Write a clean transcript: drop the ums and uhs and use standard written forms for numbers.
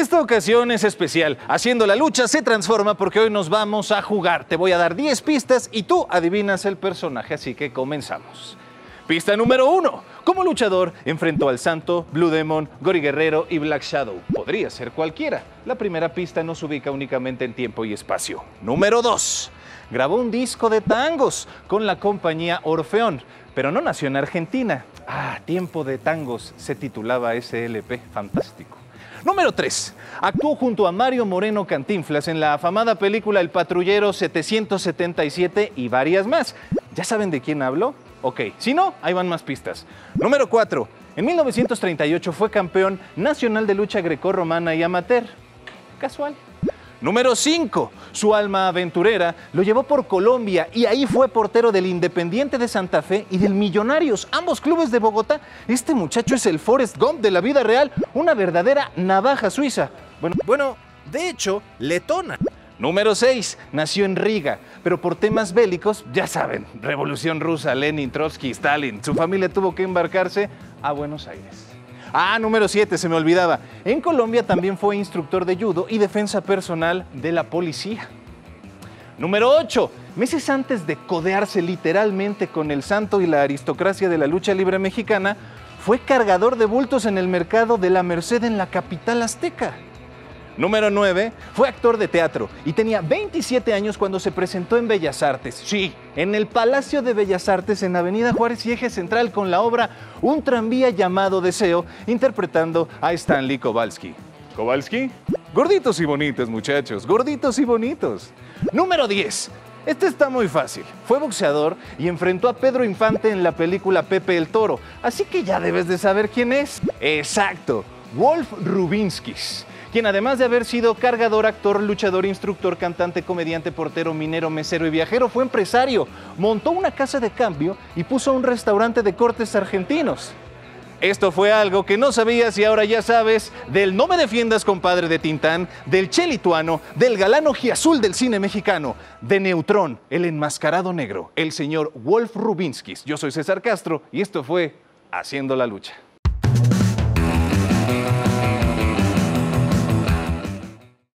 Esta ocasión es especial. Haciendo la Lucha se transforma porque hoy nos vamos a jugar. Te voy a dar 10 pistas y tú adivinas el personaje, así que comenzamos. Pista número 1. Como luchador, enfrentó al Santo, Blue Demon, Gory Guerrero y Black Shadow. Podría ser cualquiera. La primera pista nos ubica únicamente en tiempo y espacio. Número 2. Grabó un disco de tangos con la compañía Orfeón, pero no nació en Argentina. Ah, Tiempo de Tangos se titulaba ese LP. Fantástico. Número 3. Actuó junto a Mario Moreno Cantinflas en la afamada película El Patrullero 777 y varias más. ¿Ya saben de quién hablo? Ok, si no, ahí van más pistas. Número 4. En 1938 fue campeón nacional de lucha grecorromana y amateur. Casual. Número 5. Su alma aventurera lo llevó por Colombia y ahí fue portero del Independiente de Santa Fe y del Millonarios, ambos clubes de Bogotá. Este muchacho es el Forrest Gump de la vida real, una verdadera navaja suiza. Bueno, de hecho, letona. Número 6. Nació en Riga, pero por temas bélicos, ya saben, Revolución Rusa, Lenin, Trotsky, Stalin. Su familia tuvo que embarcarse a Buenos Aires. Ah, número 7, se me olvidaba. En Colombia también fue instructor de judo y defensa personal de la policía. Número 8, meses antes de codearse literalmente con el Santo y la aristocracia de la lucha libre mexicana, fue cargador de bultos en el mercado de la Merced en la capital azteca. Número 9, fue actor de teatro y tenía 27 años cuando se presentó en Bellas Artes. Sí, en el Palacio de Bellas Artes en Avenida Juárez y Eje Central con la obra Un tranvía llamado Deseo, interpretando a Stanley Kowalski. ¿Kowalski? Gorditos y bonitos, muchachos, gorditos y bonitos. Número 10. Este está muy fácil. Fue boxeador y enfrentó a Pedro Infante en la película Pepe el Toro, así que ya debes de saber quién es. Exacto, Wolf Ruvinskis, quien además de haber sido cargador, actor, luchador, instructor, cantante, comediante, portero, minero, mesero y viajero, fue empresario, montó una casa de cambio y puso un restaurante de cortes argentinos. Esto fue algo que no sabías y ahora ya sabes del No me defiendas, compadre, de Tintán, del Che Lituano, del galán ojiazul del cine mexicano, de Neutrón, el enmascarado negro, el señor Wolf Ruvinskis. Yo soy César Castro y esto fue Haciendo la Lucha.